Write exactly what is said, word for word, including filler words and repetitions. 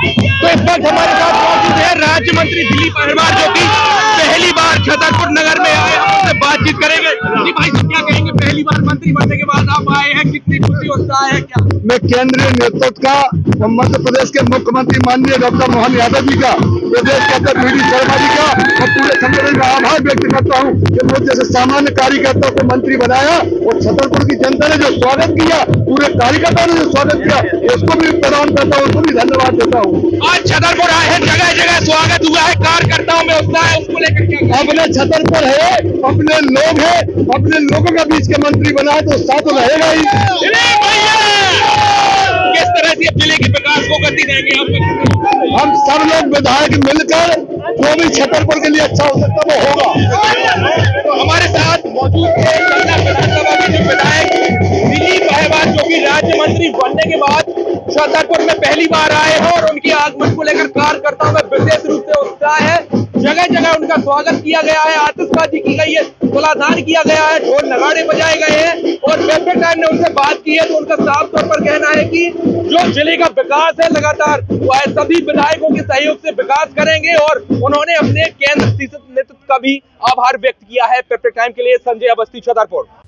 तो इस वक्त हमारे साथ मौजूद है राज्य मंत्री दिलीप अहिरवार, जो कि पहली बार छतरपुर नगर में आए, हमसे बातचीत करेंगे। जी भाई साहब, क्या कहेंगे, पहली बार मंत्री बनने के बाद आप आए हैं, कितनी खुशी होता है? क्या मैं केंद्रीय नेतृत्व का और मध्य प्रदेश के मुख्यमंत्री माननीय डॉक्टर मोहन यादव जी का, प्रदेश के अध्यक्ष दिलीप शर्मा जी का और पूरे संगठन का आभार व्यक्त करता हूँ कि मुझे जैसे सामान्य कार्यकर्ता को मंत्री बनाया और छतरपुर की जनता ने जो स्वागत किया, पूरे कार्यकर्ताओं ने जो स्वागत किया, उसको भी प्रदान करता हूँ, उसको भी धन्यवाद देता हूँ। आज छतरपुर आए हैं, जगह जगह स्वागत हुआ है, कार्यकर्ताओं में उतना है, उसको लेकर क्या? अपने छतरपुर है, अपने लोग हैं, अपने लोगों के बीच के मंत्री बनाए तो उत्साह तो रहेगा ही। किस तरह से जिले के विकास को गति देंगे हम सब लोग विधायक मिलकर, जो भी छतरपुर के लिए अच्छा हो सकता वो होगा। तो हमारे साथ मौजूद है विधानसभा के जो विधायक दिलीप अहिरवार, जो कि राज्य मंत्री बनने के बाद छतरपुर में पहली बार आए हैं और उनकी आगमन को लेकर कार्यकर्ताओं में विशेष रूप से उत्साह है। जगह जगह उनका स्वागत किया गया है, आतिशबाजी की गई है, तुलाधान किया गया है, ढोल नगाड़े बजाए गए हैं और पेपटेक टाइम ने उनसे बात की है तो उनका साफ तौर पर कहना है कि जो जिले का विकास है लगातार वह सभी विधायकों के सहयोग से विकास करेंगे और उन्होंने अपने केंद्र शासित नेतृत्व का भी आभार व्यक्त किया है। पेपटेक टाइम के लिए संजय अवस्थी, छतरपुर।